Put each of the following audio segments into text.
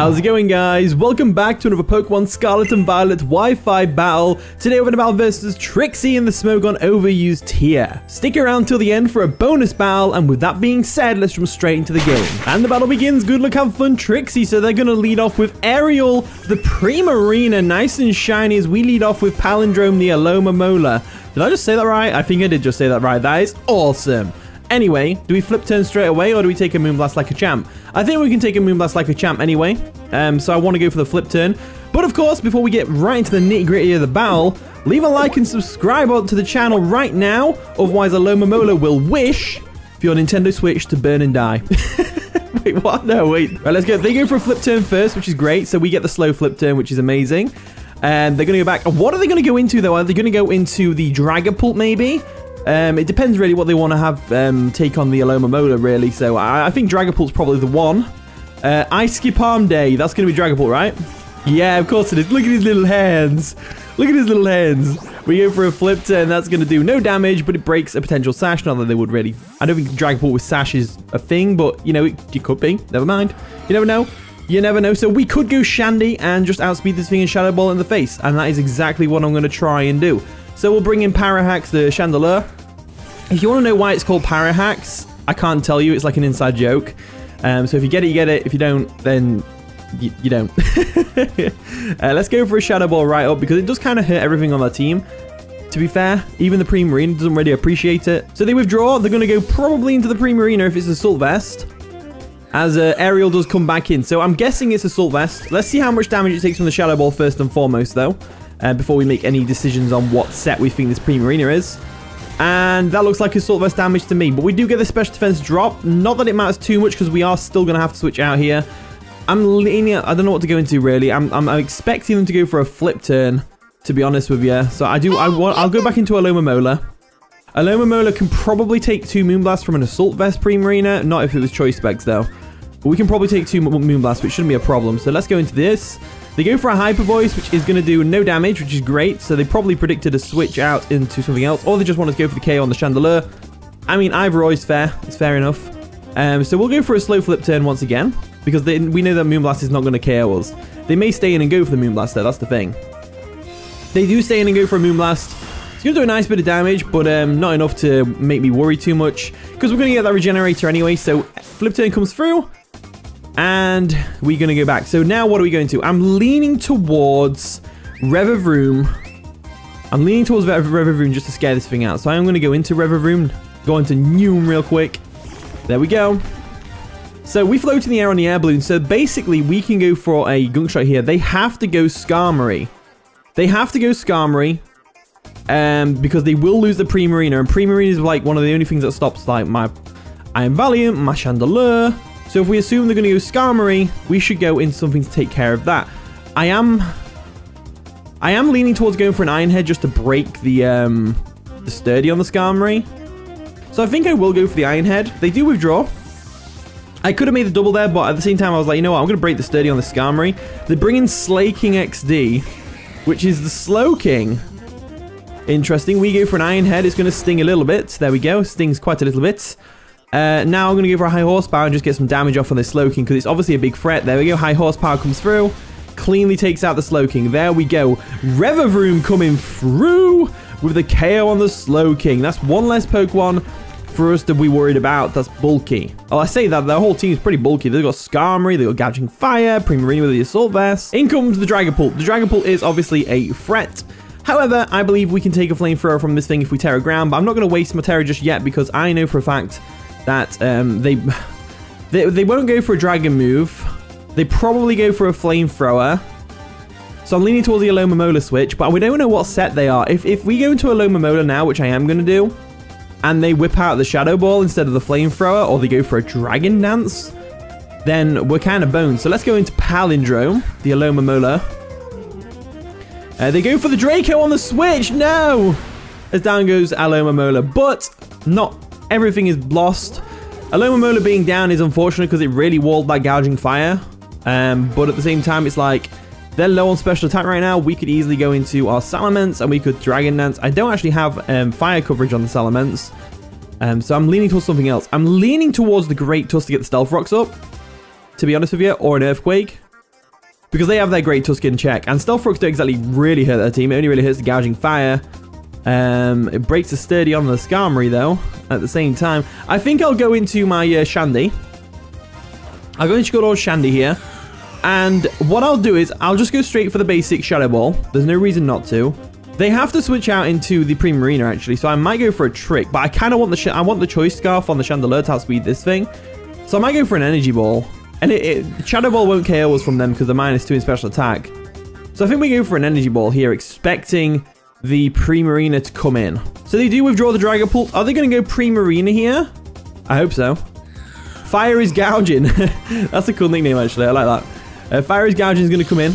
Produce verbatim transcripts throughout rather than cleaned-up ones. How's it going, guys? Welcome back to another Pokemon Scarlet and Violet Wi-Fi battle. Today we're in a battle versus Trixie in the Smogon overused tier. Stick around till the end for a bonus battle, and with that being said, let's jump straight into the game. And the battle begins. Good luck, have fun, Trixie. So they're going to lead off with Aerial, the Primarina, nice and shiny, as we lead off with Palindrome, the Alomomola. Did I just say that right? I think I did just say that right. That is awesome. Anyway, do we flip turn straight away, or do we take a Moonblast like a champ? I think we can take a Moonblast like a champ anyway, um, so I want to go for the flip turn. But of course, before we get right into the nitty-gritty of the battle, leave a like and subscribe to the channel right now, otherwise Alomomola will wish for your Nintendo Switch to burn and die. Wait, what? No, wait. Right, let's go. They go for a flip turn first, which is great, so we get the slow flip turn, which is amazing. And they're going to go back. What are they going to go into, though? Are they going to go into the Dragapult, maybe? Um, it depends really what they want to have um, take on the Alomomola, really. So I, I think Dragapult's probably the one. Uh, I skip arm day. That's going to be Dragapult, right? Yeah, of course it is. Look at his little hands. Look at his little hands. We go for a flip turn. That's going to do no damage, but it breaks a potential sash. Not that they would really. I don't think Dragapult with sash is a thing, but, you know, it, it could be. Never mind. You never know. You never know. So we could go Shandy and just outspeed this thing and Shadow Ball in the face. And that is exactly what I'm going to try and do. So we'll bring in Parahax the Chandelure. If you want to know why it's called Parahax, I can't tell you. It's like an inside joke. Um, so if you get it, you get it. If you don't, then you, you don't. uh, let's go for a Shadow Ball right up, because it does kind of hurt everything on our team. To be fair, even the Primarina doesn't really appreciate it. So they withdraw. They're going to go probably into the Primarina if it's Assault Vest, as uh, Aerial does come back in. So I'm guessing it's Assault Vest. Let's see how much damage it takes from the Shadow Ball first and foremost, though. Uh, before we make any decisions on what set we think this Primarina is. And that looks like Assault Vest damage to me. But we do get the special defense drop. Not that it matters too much, because we are still going to have to switch out here. I'm leaning... I don't know what to go into, really. I'm, I'm, I'm expecting them to go for a flip turn, to be honest with you. So I do... I want, I'll go back into Alomomola. Alomomola can probably take two Moonblasts from an Assault Vest Primarina. Not if it was Choice Specs, though. But we can probably take two Moonblasts, which shouldn't be a problem. So let's go into this. They go for a Hyper Voice, which is going to do no damage, which is great. So they probably predicted a switch out into something else, or they just want to go for the K O on the Chandelure. I mean, either or is fair. It's fair enough. Um, so we'll go for a slow flip turn once again, because they, we know that Moonblast is not going to K O us. They may stay in and go for the Moonblast, though. That's the thing. They do stay in and go for a Moonblast. It's going to do a nice bit of damage, but um, not enough to make me worry too much, because we're going to get that Regenerator anyway. So flip turn comes through. And we're going to go back. So now what are we going to? I'm leaning towards Revavroom. I'm leaning towards Revavroom just to scare this thing out. So I'm going to go into Revavroom. Go into Noom real quick. There we go. So we float in the air on the Air Balloon. So basically we can go for a Gunk Shot here. They have to go Skarmory. They have to go Skarmory. Um, because they will lose the Primarina. And Primarina is like one of the only things that stops like my Iron Valiant, my Chandelure. So if we assume they're going to go Skarmory, we should go in something to take care of that. I am I am leaning towards going for an Iron Head just to break the, um, the Sturdy on the Skarmory. So I think I will go for the Iron Head. They do withdraw. I could have made a double there, but at the same time I was like, you know what, I'm going to break the Sturdy on the Skarmory. They bring in Slowking X D, which is the Slowking. Interesting. We go for an Iron Head. It's going to sting a little bit. There we go. Stings quite a little bit. Uh, now I'm going to give her a High Horsepower and just get some damage off on this Slowking, because it's obviously a big threat. There we go. High Horsepower comes through. Cleanly takes out the Slowking. There we go. Revavroom coming through with the K O on the Slowking. That's one less Pokemon for us to be worried about. That's bulky. Oh, I say that. Their whole team is pretty bulky. They've got Skarmory. They've got Gouging Fire. Primarina with the Assault Vest. In comes the Dragapult. The Dragapult is obviously a threat. However, I believe we can take a Flamethrower from this thing if we Terra Ground, but I'm not going to waste my Terra just yet, because I know for a fact that um, they, they they won't go for a dragon move. They probably go for a Flamethrower. So I'm leaning towards the Alomomola switch, but we don't know what set they are. If, if we go into Alomomola now, which I am going to do, and they whip out the Shadow Ball instead of the Flamethrower, or they go for a Dragon Dance, then we're kind of boned. So let's go into Palindrome, the Alomomola. Uh, they go for the Draco on the switch. No! As down goes Alomomola, but not... Everything is lost. Alomomola being down is unfortunate, because it really walled that Gouging Fire. Um, but at the same time, it's like they're low on special attack right now. We could easily go into our Salamence and we could Dragon Dance. I don't actually have um, fire coverage on the Salamence. Um, so I'm leaning towards something else. I'm leaning towards the Great Tusk to get the Stealth Rocks up, to be honest with you, or an Earthquake. because they have their Great Tusk in check. And Stealth Rocks don't exactly really hurt their team. It only really hurts the Gouging Fire. Um, it breaks the Sturdy on the Skarmory, though, at the same time. I think I'll go into my uh, Shandy. I'll go into good old Shandy here. And what I'll do is I'll just go straight for the basic Shadow Ball. There's no reason not to. They have to switch out into the Primarina, actually, so I might go for a trick. But I kind of want the sh I want the Choice Scarf on the Chandelure to outspeed this thing. So I might go for an Energy Ball. And it, it, Shadow Ball won't K O us from them because they're minus two in special attack. So I think we go for an Energy Ball here, expecting the Primarina to come in. So they do withdraw the Dragapult. Are they going to go Primarina here? I hope so. Fire is Gouging. That's a cool nickname, actually. I like that. Uh, Fire is Gouging is going to come in.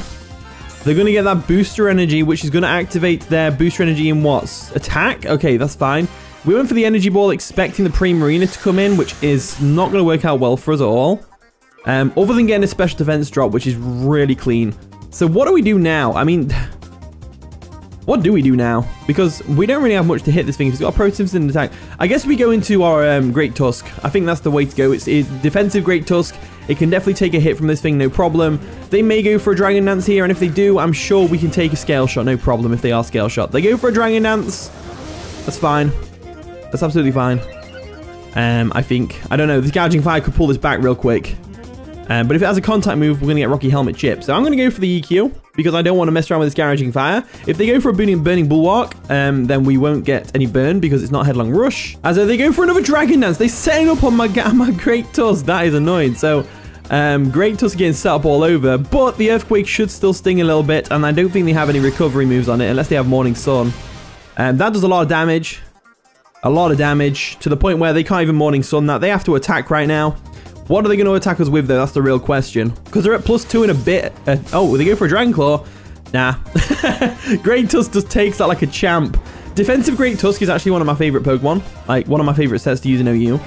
They're going to get that Booster Energy, which is going to activate their Booster Energy in what's attack? Okay, that's fine. We went for the Energy Ball, expecting the Primarina to come in, which is not going to work out well for us at all. Um, other than getting a special defense drop, which is really clean. So what do we do now? I mean, what do we do now? Because we don't really have much to hit this thing. It's got a Proton in attack. I guess we go into our um, Great Tusk. I think that's the way to go. It's a defensive Great Tusk. It can definitely take a hit from this thing, no problem. They may go for a Dragon Dance here, and if they do, I'm sure we can take a Scale Shot, no problem, if they are Scale Shot. They go for a Dragon Dance. That's fine. That's absolutely fine. Um, I think. I don't know. This Gouging Fire could pull this back real quick. Um, but if it has a contact move, we're going to get Rocky Helmet chip. So I'm going to go for the E Q, because I don't want to mess around with this Gouging Fire. If they go for a Burning, burning Bulwark, um, then we won't get any burn, because it's not Headlong Rush. As they go for another Dragon Dance, they're setting up on my, my Great Tusk. That is annoying. So um, Great Tusk getting set up all over, but the Earthquake should still sting a little bit, and I don't think they have any recovery moves on it, unless they have Morning Sun. Um, that does a lot of damage. A lot of damage, to the point where they can't even Morning Sun that. They have to attack right now. What are they going to attack us with, though? That's the real question. Because they're at plus two and a bit. Uh, oh, they go for a Dragon Claw? Nah. Great Tusk just takes that like a champ. Defensive Great Tusk is actually one of my favorite Pokemon. Like, one of my favorite sets to use in O U.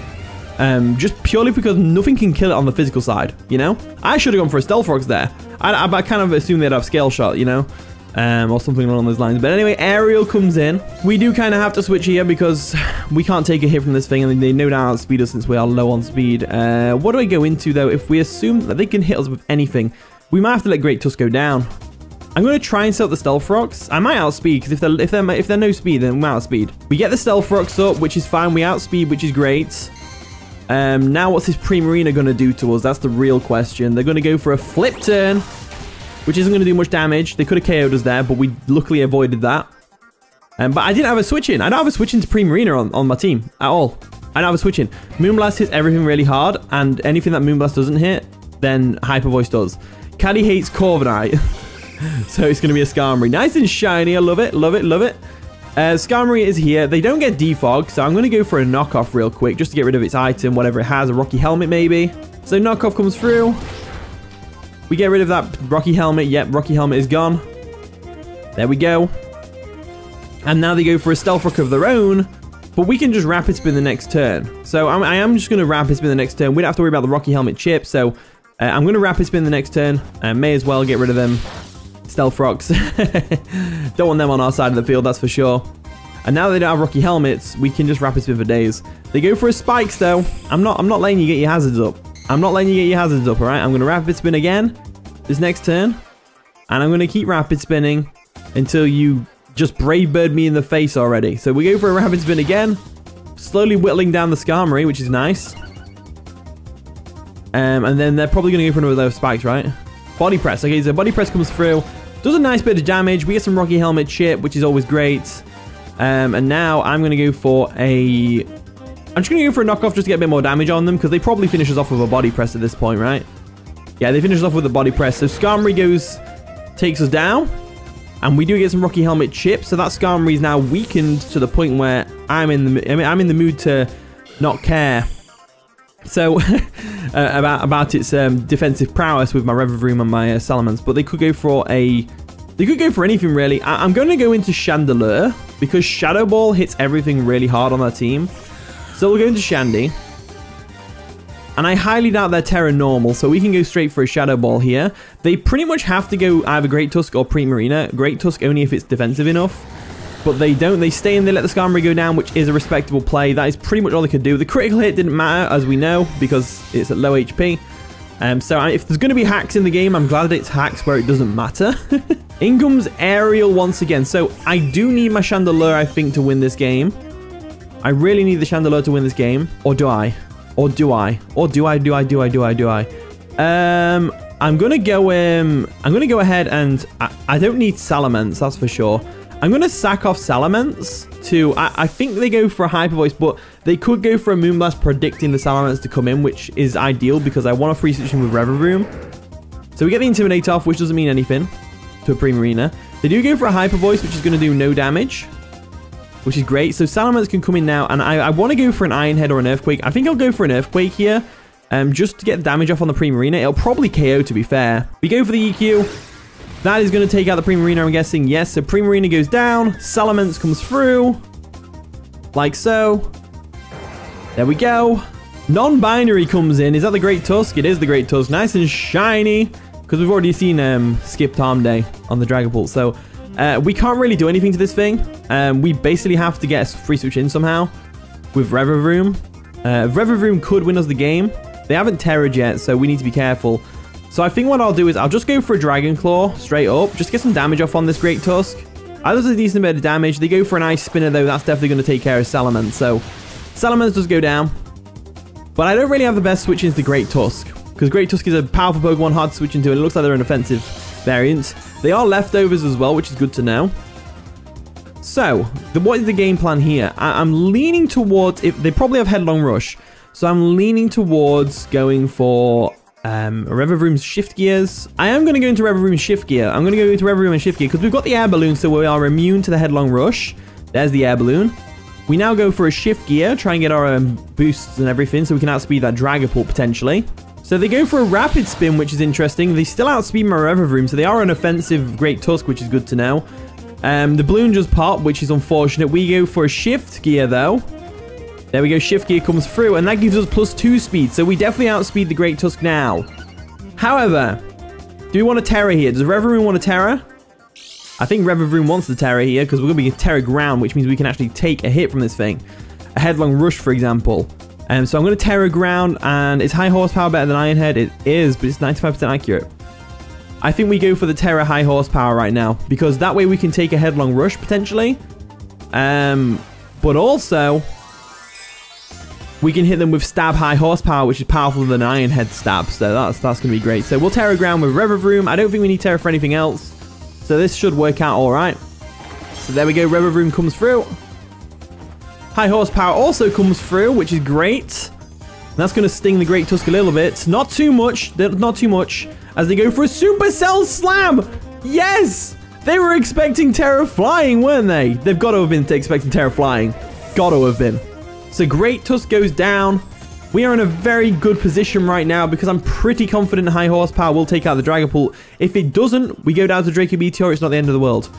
Um, just purely because nothing can kill it on the physical side, you know? I should have gone for a Stealth Rocks there. I, I, I kind of assumed they'd have Scale Shot, you know? Um, or something along those lines. But anyway, Aerial comes in. We do kind of have to switch here because we can't take a hit from this thing, and they no doubt outspeed us since we are low on speed. Uh, what do I go into, though? If we assume that they can hit us with anything, we might have to let Great Tusk go down. I'm going to try and set up the Stealth Rocks. I might outspeed, because if they're, if, they're, if they're no speed, then we might outspeed. We get the Stealth Rocks up, which is fine. We outspeed, which is great. Um, now, what's this Primarina going to do to us? That's the real question. They're going to go for a Flip Turn, which isn't going to do much damage. They could have K O'd us there, but we luckily avoided that. Um, but I didn't have a switch in. I don't have a switch into Primarina on, on my team at all. I don't have a switch in. Moonblast hits everything really hard, and anything that Moonblast doesn't hit, then Hyper Voice does. Caddy hates Corviknight, so it's going to be a Skarmory. Nice and shiny. I love it, love it, love it. Uh, Skarmory is here. They don't get Defog, so I'm going to go for a Knockoff real quick, just to get rid of its item, whatever it has, a Rocky Helmet maybe. So Knockoff comes through. We get rid of that Rocky Helmet. Yep, Rocky Helmet is gone. There we go. And now they go for a Stealth Rock of their own, but we can just Rapid Spin the next turn. So I'm, I am just going to Rapid Spin the next turn. We don't have to worry about the Rocky Helmet chip, so uh, I'm going to Rapid Spin the next turn. I may as well get rid of them Stealth Rocks. Don't want them on our side of the field, that's for sure. And now they don't have Rocky Helmets, we can just Rapid Spin for days. They go for a Spikes, though. I'm not, I'm not letting you get your hazards up. I'm not letting you get your hazards up, all right? I'm going to Rapid Spin again this next turn. And I'm going to keep Rapid Spinning until you just Brave Bird me in the face already. So we go for a Rapid Spin again. Slowly whittling down the Skarmory, which is nice. Um, and then they're probably going to go for another of Spikes, right? Body Press. Okay, so Body Press comes through. Does a nice bit of damage. We get some Rocky Helmet chip, which is always great. Um, and now I'm going to go for a... I'm just going to go for a Knockoff just to get a bit more damage on them, because they probably finish us off with a Body Press at this point, right? Yeah, they finish us off with a Body Press. So Skarmory goes, takes us down, and we do get some Rocky Helmet chip. So that Skarmory is now weakened to the point where I'm in the, I mean, I'm in the mood to not care. So uh, about about its um, defensive prowess with my Revavroom and my uh, Salamence, but they could go for a, they could go for anything really. I I'm going to go into Chandelure because Shadow Ball hits everything really hard on our team. So we'll go into Shandy. And I highly doubt they're Terra Normal, so we can go straight for a Shadow Ball here. They pretty much have to go either Great Tusk or Primarina. Great Tusk only if it's defensive enough. But they don't. They stay and they let the Skarmory go down, which is a respectable play. That is pretty much all they could do. The critical hit didn't matter, as we know, because it's at low H P. Um, so if there's going to be hacks in the game, I'm glad that it's hacks where it doesn't matter. In comes Aerial once again. So I do need my Chandelure, I think, to win this game. I really need the Chandelure to win this game. Or do I? Or do I? Or do I, do I, do I, do I, do I? Um, I'm going to go um, I'm going to go ahead and... I, I don't need Salamence, that's for sure. I'm going to sack off Salamence to... I, I think they go for a Hyper Voice, but they could go for a Moonblast predicting the Salamence to come in, which is ideal because I want to free switch him with Revavroom. So we get the Intimidate off, which doesn't mean anything to a Primarina. They do go for a Hyper Voice, which is going to do no damage, which is great. So Salamence can come in now, and I, I want to go for an Iron Head or an Earthquake. I think I'll go for an Earthquake here, um, just to get damage off on the Primarina. It'll probably K O, to be fair. We go for the E Q. That is going to take out the Primarina, I'm guessing. Yes, so Primarina goes down. Salamence comes through. Like so. There we go. Non-binary comes in. Is that the Great Tusk? It is the Great Tusk. Nice and shiny. Because we've already seen um, Skipped Arm Day on the Dragapult. So uh, we can't really do anything to this thing. Um, we basically have to get a free switch in somehow with Revavroom. Uh, Revavroom could win us the game. They haven't Terra'd yet, so we need to be careful. So I think what I'll do is I'll just go for a Dragon Claw straight up. Just get some damage off on this Great Tusk. That does a decent bit of damage. They go for an Ice Spinner though. That's definitely going to take care of Salamence. So Salamence does go down. But I don't really have the best switch into the Great Tusk. Because Great Tusk is a powerful Pokemon, hard to switch into. And it looks like they're an offensive variant. They are leftovers as well, which is good to know. So the, what is the game plan here? I, I'm leaning towards... If, they probably have Headlong Rush. So I'm leaning towards going for... Um, Revavroom's Shift Gears. I am going to go into Revavroom's Shift Gear. I'm going to go into Revavroom and Shift Gear because we've got the Air Balloon, so we are immune to the Headlong Rush. There's the Air Balloon. We now go for a Shift Gear, try and get our um, boosts and everything so we can outspeed that Dragapult potentially. So they go for a Rapid Spin, which is interesting. They still outspeed my Revavroom, so they are an offensive Great Tusk, which is good to know. Um, the Balloon just popped, which is unfortunate. We go for a Shift Gear though. There we go, Shift Gear comes through, and that gives us plus two speed, so we definitely outspeed the Great Tusk now. However, do we want a Terra here? Does Revavroom want a Terra? I think Revavroom wants the Terra here, because we're going to be a Terra Ground, which means we can actually take a hit from this thing. A Headlong Rush, for example. Um, so I'm going to Terra Ground, and is High Horsepower better than Iron Head? It is, but it's ninety-five percent accurate. I think we go for the Terra High Horsepower right now, because that way we can take a Headlong Rush, potentially. Um, but also... we can hit them with Stab High Horsepower, which is powerful than Iron Head Stab, so that's that's going to be great. So we'll Terra Ground with Revavroom. I don't think we need Terra for anything else, so this should work out all right. So there we go, Revavroom comes through. High Horsepower also comes through, which is great. That's going to sting the Great Tusk a little bit. Not too much, not too much, as they go for a Supercell Slam! Yes! They were expecting Terra Flying, weren't they? They've got to have been expecting Terra Flying. Got to have been. So Great Tusk goes down. We are in a very good position right now because I'm pretty confident High Horsepower will take out the Dragapult. If it doesn't, we go down to Draco Meteor. It's not the end of the world.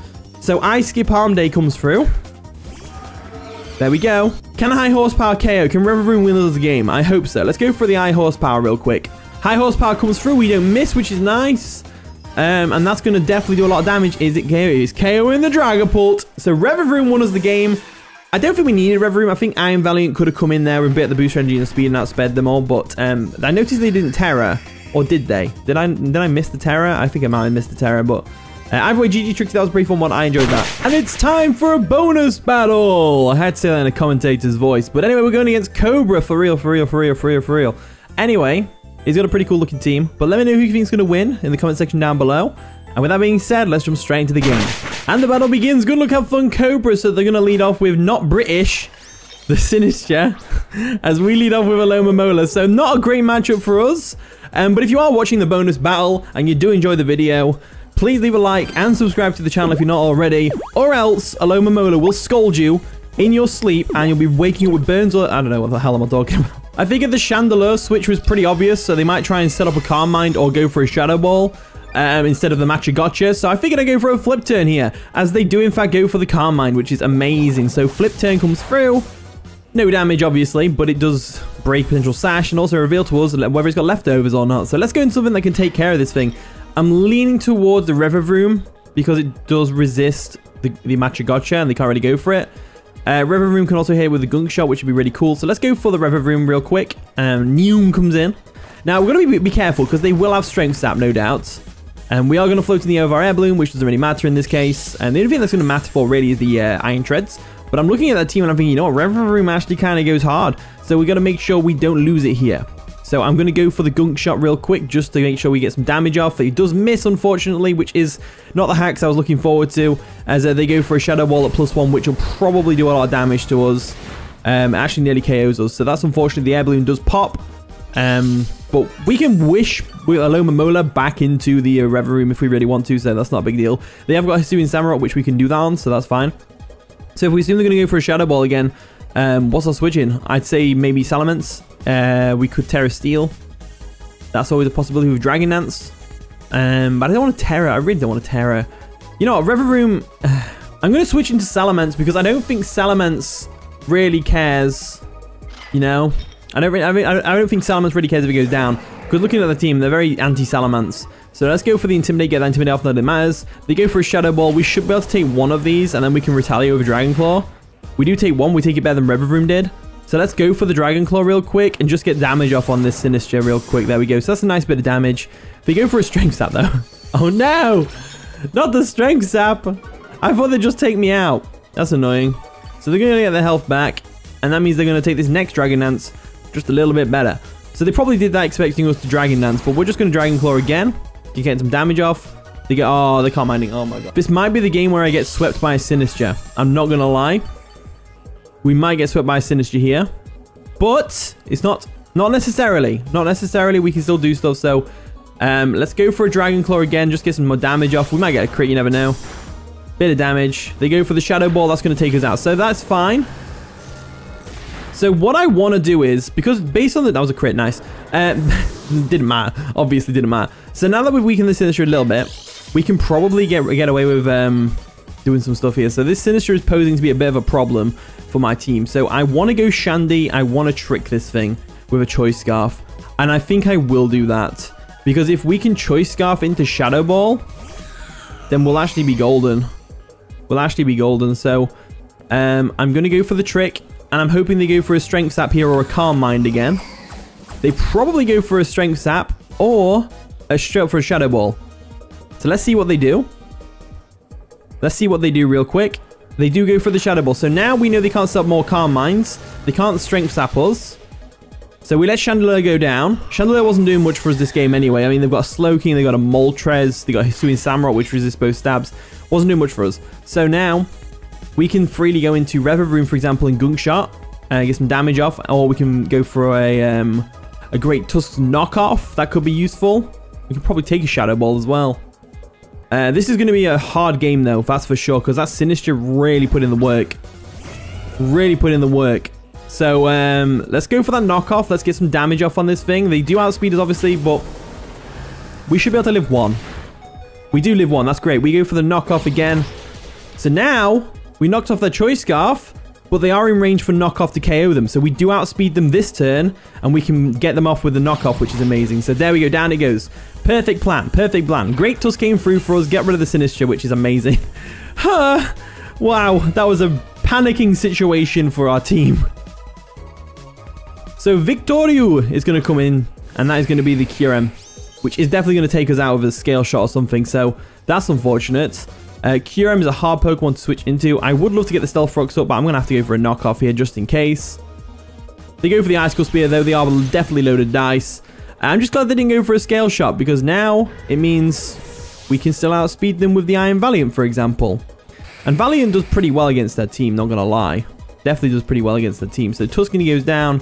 So I Skip Arm Day comes through. There we go. Can High Horsepower K O? Can Revavroom win us the game? I hope so. Let's go for the High Horsepower real quick. High Horsepower comes through. We don't miss, which is nice. Um, and that's going to definitely do a lot of damage. Is it K O? It's KOing the Dragapult. So Revavroom won us the game. I don't think we needed Revavroom. I think Iron Valiant could have come in there and bit the Booster Energy and speed and outsped them all, but um, I noticed they didn't Terra. Or did they? Did I did I miss the Terra? I think I might have missed the Terra, but... Uh, either way, G G Trixie, that was a brief one, one. I enjoyed that. And it's time for a bonus battle! I had to say that in a commentator's voice, but anyway, we're going against Cobra. For real, for real, for real, for real, for real. Anyway, he's got a pretty cool looking team, but let me know who you think's going to win in the comment section down below. And with that being said, let's jump straight into the game. And the battle begins. Good luck, have fun, Cobra. So they're going to lead off with not British, the Sinister, as we lead off with Alomomola. So not a great matchup for us. Um, but if you are watching the bonus battle and you do enjoy the video, please leave a like and subscribe to the channel if you're not already. Or else Alomomola will scold you in your sleep and you'll be waking up with burns or... I don't know what the hell am I talking about. I figured the Chandelure switch was pretty obvious, so they might try and set up a Calm Mind or go for a Shadow Ball. Um, instead of the Matcha Gotcha, so I figured I'd go for a Flip Turn here, as they do in fact go for the Calm Mind, which is amazing. So Flip Turn comes through, no damage obviously, but it does break potential Sash and also reveal to us whether it's got leftovers or not. So let's go into something that can take care of this thing. I'm leaning towards the Revavroom because it does resist the, the Matcha Gotcha and they can't really go for it. Uh, Revavroom can also hit with the Gunk Shot, which would be really cool. So let's go for the Revavroom real quick. Um, Neum comes in. Now, we're going to be, be careful, because they will have Strength Sap, no doubt. And we are going to float in the air of our Air Balloon, which doesn't really matter in this case. And the only thing that's going to matter for, really, is the uh, Iron Treads. But I'm looking at that team and I'm thinking, you know what, Revavroom actually kind of goes hard. So we got to make sure we don't lose it here. So I'm going to go for the Gunk Shot real quick, just to make sure we get some damage off. He does miss, unfortunately, which is not the hacks I was looking forward to, as uh, they go for a Shadow Ball at plus one, which will probably do a lot of damage to us. Um, actually nearly K Os us, so that's unfortunate. The Air Balloon does pop. Um, but we can wish with Alomomola back into the uh, Revavroom if we really want to, so that's not a big deal. They have got Hisuian Samurott, which we can do that on, so that's fine. So if we assume they're going to go for a Shadow Ball again, um, what's our switch in? I'd say maybe Salamence. Uh, we could Terra Steel. That's always a possibility with Dragon Dance. Um, but I don't want to Terra. I really don't want to Terra. You know what? Revavroom... Uh, I'm going to switch into Salamence because I don't think Salamence really cares. You know? I don't really, I mean, I don't think Salamence really cares if it goes down. Because looking at the team, they're very anti-Salamence. So let's go for the Intimidate, get that Intimidate off, that it matters. They go for a Shadow Ball. We should be able to take one of these, and then we can retaliate with a Dragon Claw. We do take one, we take it better than Revavroom did. So let's go for the Dragon Claw real quick and just get damage off on this Sinister real quick. There we go. So that's a nice bit of damage. They go for a Strength Sap though. Oh no! Not the Strength Sap! I thought they'd just take me out. That's annoying. So they're going to get their health back, and that means they're going to take this next Dragon Dance just a little bit better. So they probably did that expecting us to Dragon Dance, but we're just going to Dragon Claw again. You get some damage off. They get... Oh, they can't mind it. Oh my god. This might be the game where I get swept by a Sinister. I'm not going to lie. We might get swept by a Sinister here. But it's not... Not necessarily. Not necessarily. We can still do stuff, so... Um, let's go for a Dragon Claw again. Just get some more damage off. We might get a crit. You never know. Bit of damage. They go for the Shadow Ball. That's going to take us out. So that's fine. So what I want to do is... Because based on the... That was a crit. Nice. Uh, didn't matter. Obviously didn't matter. So now that we've weakened the Sinister a little bit, we can probably get get away with um, doing some stuff here. So this Sinister is posing to be a bit of a problem for my team. So I want to go Shandy. I want to trick this thing with a Choice Scarf. And I think I will do that. Because if we can Choice Scarf into Shadow Ball, then we'll actually be golden. We'll actually be golden. So um, I'm going to go for the trick. And I'm hoping they go for a Strength Sap here or a Calm Mind again. They probably go for a Strength Sap or... straight up for a Shadow Ball. So let's see what they do. Let's see what they do real quick. They do go for the Shadow Ball. So now we know they can't set up more Calm Minds. They can't Strength Sap us. So we let Chandelure go down. Chandelure wasn't doing much for us this game anyway. I mean, they've got a Slowking, they've got a Moltres, they got Hisuian Samurott, which resists both stabs. Wasn't doing much for us. So now we can freely go into Revavroom, for example, and Gunk Shot. Uh, get some damage off. Or we can go for a, um, a Great Tusk Knockoff. That could be useful. We could probably take a Shadow Ball as well. Uh, this is going to be a hard game, though, that's for sure, because that Sinister really put in the work. Really put in the work. So, um, let's go for that Knockoff. Let's get some damage off on this thing. They do outspeed us, obviously, but we should be able to live one. We do live one. That's great. We go for the Knockoff again. So now, we knocked off their Choice Scarf, but they are in range for Knockoff to K O them. So we do outspeed them this turn, and we can get them off with the Knockoff, which is amazing. So there we go. Down it goes. Perfect plan. Perfect plan. Great Tusk came through for us. Get rid of the Sinister, which is amazing. Huh. Wow. That was a panicking situation for our team. So Victorio is going to come in, and that is going to be the Kyurem, which is definitely going to take us out with a Scale Shot or something. So that's unfortunate. Uh, Kyurem is a hard Pokemon to switch into. I would love to get the Stealth Rocks up, but I'm going to have to go for a Knockoff here just in case. They go for the Icicle Spear, though. They are definitely loaded dice. I'm just glad they didn't go for a Scale Shot, because now it means we can still outspeed them with the Iron Valiant, for example. And Valiant does pretty well against their team, not going to lie. Definitely does pretty well against their team. So Tuscany goes down.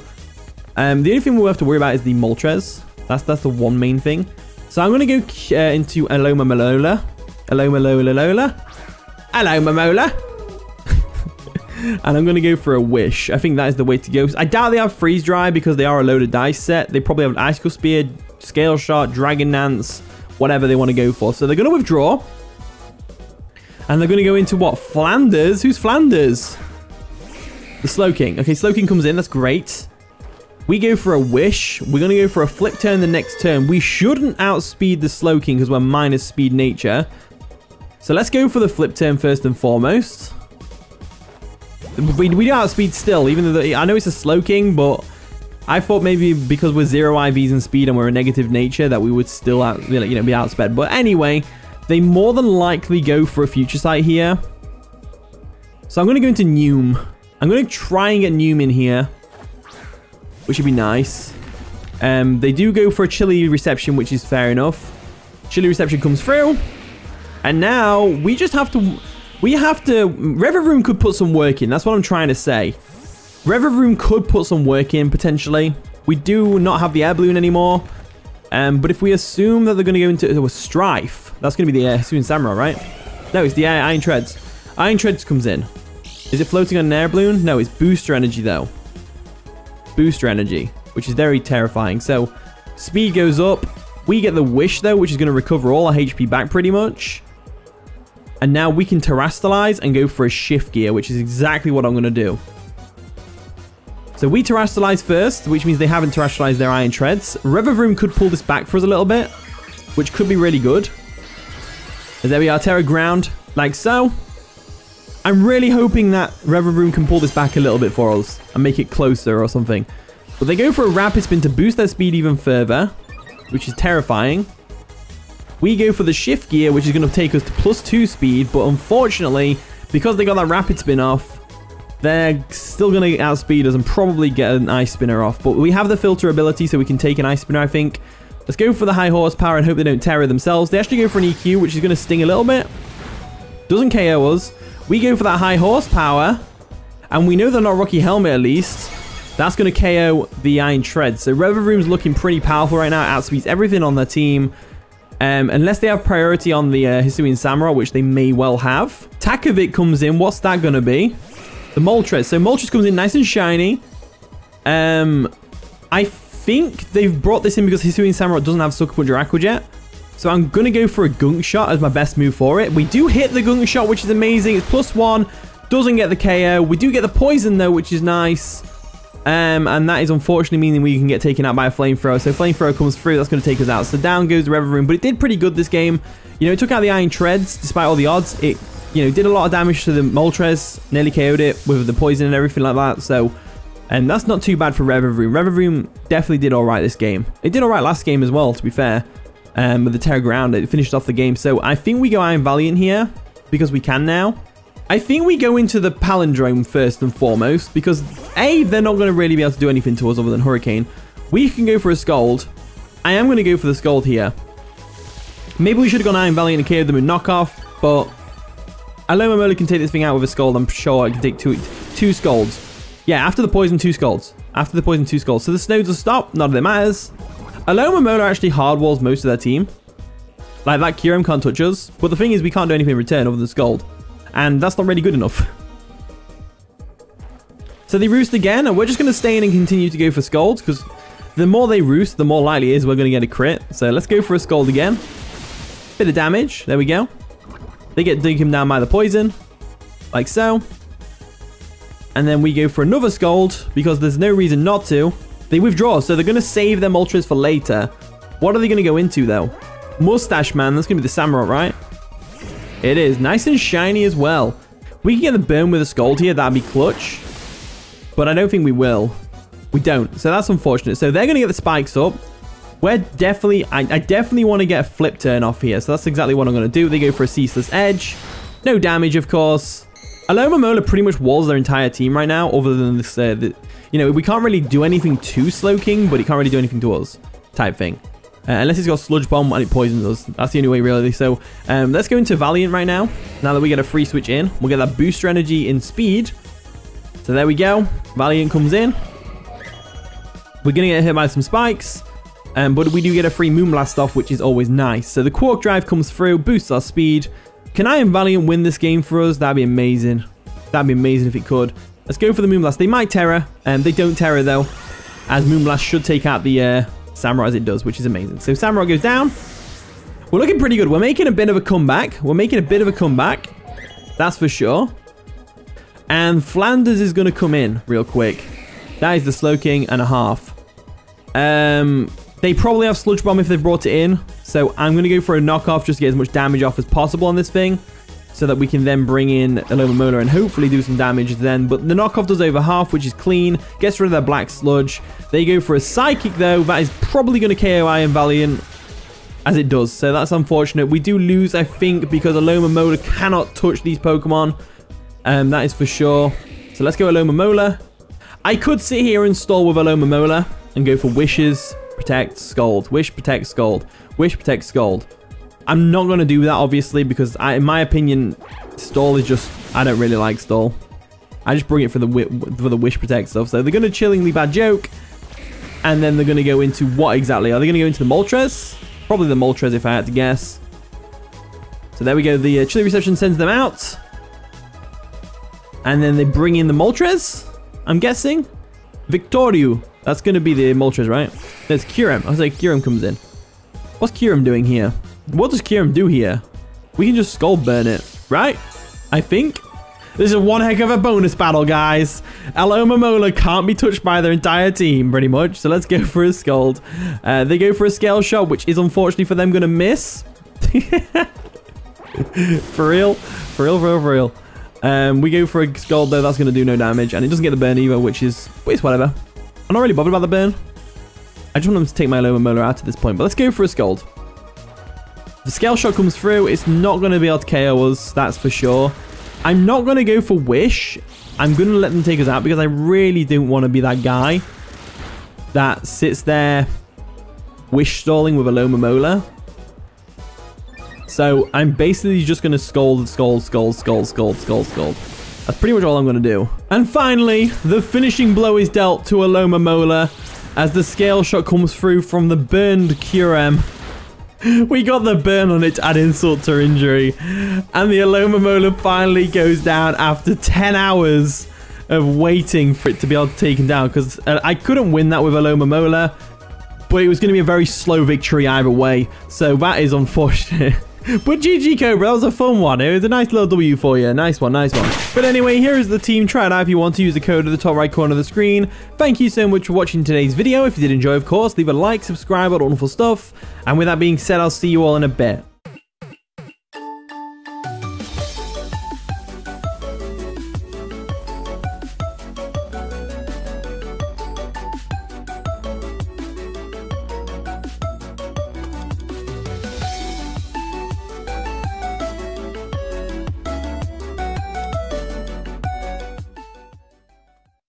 Um, the only thing we'll have to worry about is the Moltres. That's that's the one main thing. So I'm going to go uh, into Alomomola. Alomomola. Alomomola. And I'm going to go for a Wish. I think that is the way to go. I doubt they have Freeze Dry because they are a loaded dice set. They probably have an Icicle Spear, Scale Shot, Dragon Dance, whatever they want to go for. So they're going to withdraw. And they're going to go into what? Flanders? Who's Flanders? The Slowking. Okay, Slowking comes in. That's great. We go for a Wish. We're going to go for a Flip Turn the next turn. We shouldn't outspeed the Slowking because we're minus speed nature. So let's go for the Flip Turn first and foremost. We, we do outspeed still, even though the, I know it's a Slowking, but I thought maybe because we're zero I Vs and speed and we're a negative nature that we would still out, you know, be outsped. But anyway, they more than likely go for a Future Sight here. So I'm going to go into Noom. I'm going to try and get Noom in here, which would be nice. Um, they do go for a Chilly Reception, which is fair enough. Chilly Reception comes through. And now we just have to... We have to... Revavroom could put some work in. That's what I'm trying to say. Revavroom could put some work in, potentially. We do not have the Air Balloon anymore. Um, but if we assume that they're going to go into a Strife, that's going to be the Air Soon Samurai, right? No, it's the Air Iron Treads. Iron Treads comes in. Is it floating on an Air Balloon? No, it's Booster Energy, though. Booster Energy, which is very terrifying. So, speed goes up. We get the Wish, though, which is going to recover all our H P back, pretty much. And now we can Terastalize and go for a Shift Gear, which is exactly what I'm going to do. So we Terastalize first, which means they haven't Terastalized their Iron Treads. Revavroom could pull this back for us a little bit, which could be really good. And there we are, Terra Ground, like so. I'm really hoping that Revavroom can pull this back a little bit for us and make it closer or something. But they go for a Rapid Spin to boost their speed even further, which is terrifying. We go for the Shift Gear, which is going to take us to plus two speed, but unfortunately, because they got that Rapid Spin off, they're still going to outspeed us and probably get an Ice Spinner off. But we have the Filter ability, so we can take an Ice Spinner, I think. Let's go for the High Horsepower and hope they don't Terra themselves. They actually go for an E Q, which is going to sting a little bit. Doesn't K O us. We go for that High Horsepower, and we know they're not Rocky Helmet, at least. That's going to K O the Iron Tread. So Revavroom's looking pretty powerful right now. Outspeeds everything on their team. Um, unless they have priority on the uh, Hisuian Samurai, which they may well have. Takovit comes in. What's that going to be? The Moltres. So Moltres comes in nice and shiny. Um, I think they've brought this in because Hisuian Samurai doesn't have Sucker Punch or Aqua Jet. So I'm going to go for a Gunk Shot as my best move for it. We do hit the Gunk Shot, which is amazing. It's plus one. Doesn't get the K O. We do get the Poison, though, which is nice. Um, and that is unfortunately meaning we can get taken out by a Flamethrower. So Flamethrower comes through. That's going to take us out. So down goes the Revavroom. But it did pretty good this game. You know, it took out the Iron Treads despite all the odds. It, you know, did a lot of damage to the Moltres. Nearly K O'd it with the poison and everything like that. So, and that's not too bad for Revavroom. Revavroom definitely did all right this game. It did all right last game as well, to be fair. Um, with the Terra Ground, it finished off the game. So I think we go Iron Valiant here because we can now. I think we go into the Palindrome first and foremost because, A, they're not going to really be able to do anything to us other than Hurricane. We can go for a Scold. I am going to go for the Scold here. Maybe we should have gone Iron Valiant and K O'd them with Knockoff, but Alomomola can take this thing out with a Scold. I'm sure I can take two, two Scolds. Yeah, after the Poison, two Scolds. After the Poison, two Scolds. So the Snows will stop. None of it matters. Alomomola actually hard walls most of their team. Like, that Kyurem can't touch us. But the thing is, we can't do anything in return other than Scold. And that's not really good enough. So they roost again, and we're just going to stay in and continue to go for Scolds, because the more they roost, the more likely it is we're going to get a crit. So let's go for a Scold again. Bit of damage. There we go. They get dig him down by the poison, like so. And then we go for another Scold, because there's no reason not to. They withdraw, so they're going to save their Moltres for later. What are they going to go into, though? Mustache Man. That's going to be the Samurai, right? It is. Nice and shiny as well. We can get the burn with a Scold here. That'd be clutch. But I don't think we will. We don't. So that's unfortunate. So they're going to get the spikes up. We're definitely... I, I definitely want to get a Flip Turn off here. So that's exactly what I'm going to do. They go for a Ceaseless Edge. No damage, of course. Alomomola pretty much walls their entire team right now. Other than this... Uh, the, you know, we can't really do anything to Slowking, but it can't really do anything to us. Type thing. Uh, unless it's got Sludge Bomb and it poisons us. That's the only way, really. So, um, let's go into Valiant right now. Now that we get a free switch in, we'll get that Booster Energy in speed. So, there we go. Valiant comes in. We're going to get hit by some spikes. Um, but we do get a free Moonblast off, which is always nice. So, the Quark Drive comes through, boosts our speed. Can Iron Valiant win this game for us? That'd be amazing. That'd be amazing if it could. Let's go for the Moonblast. They might Terra. Um, they don't Terra, though. As Moonblast should take out the... Uh, Samurai as it does, which is amazing. So Samurai goes down. We're looking pretty good. We're making a bit of a comeback. We're making a bit of a comeback. That's for sure. And Flanders is going to come in real quick. That is the Slowking and a half. Um, they probably have Sludge Bomb if they've brought it in. So I'm going to go for a knockoff just to get as much damage off as possible on this thing. so that we can then bring in Alomomola and hopefully do some damage then. But the knockoff does over half, which is clean. Gets rid of their black sludge. They go for a psychic though. That is probably going to K O Iron Valiant, as it does. So that's unfortunate. We do lose, I think, because Alomomola cannot touch these Pokemon. Um, that is for sure. So let's go Alomomola. I could sit here and stall with Alomomola and go for Wishes, Protect, Scold. Wish, Protect, Scold. Wish, Protect, Scold. I'm not going to do that, obviously, because I, in my opinion, stall is just... I don't really like stall. I just bring it for the for the wish protect stuff. So they're going to Chillingly Bad Joke. And then they're going to go into what exactly? Are they going to go into the Moltres? Probably the Moltres, if I had to guess. So there we go. The uh, Chilly Reception sends them out. And then they bring in the Moltres, I'm guessing. Victorio. That's going to be the Moltres, right? There's Kyurem. I was like, Kyurem comes in. What's Kyurem doing here? What does Kyurem do here? We can just Scald Burn it, right? I think. This is one heck of a bonus battle, guys. Alomomola can't be touched by their entire team, pretty much. So let's go for a Scald. Uh, they go for a Scale Shot, which is unfortunately for them going to miss. For real. For real, for real, for real. Um, we go for a Scald, though. That's going to do no damage. And it doesn't get the burn either, which is... It's whatever. I'm not really bothered about the burn. I just want them to take my Alomomola out at this point. But let's go for a Scald. The Scale Shot comes through. It's not going to be able to K O us, that's for sure. I'm not going to go for Wish. I'm going to let them take us out because I really don't want to be that guy that sits there Wish stalling with Alomomola. So I'm basically just going to Scold, Scold, Scold, Scold, Scold, Scold, Scold. That's pretty much all I'm going to do. And finally, the finishing blow is dealt to Alomomola as the Scale Shot comes through from the burned Kyurem. We got the burn on it to add insult to injury. And the Alomomola finally goes down after ten hours of waiting for it to be able to take him down. Because I couldn't win that with Alomomola, but it was going to be a very slow victory either way. So that is unfortunate. But G G Cobra, that was a fun one. It was a nice little W for you. Nice one, nice one. But anyway, here is the team. Try it out if you want to. Use the code at the top right corner of the screen. Thank you so much for watching today's video. If you did enjoy, of course, leave a like, subscribe, all that wonderful stuff. And with that being said, I'll see you all in a bit.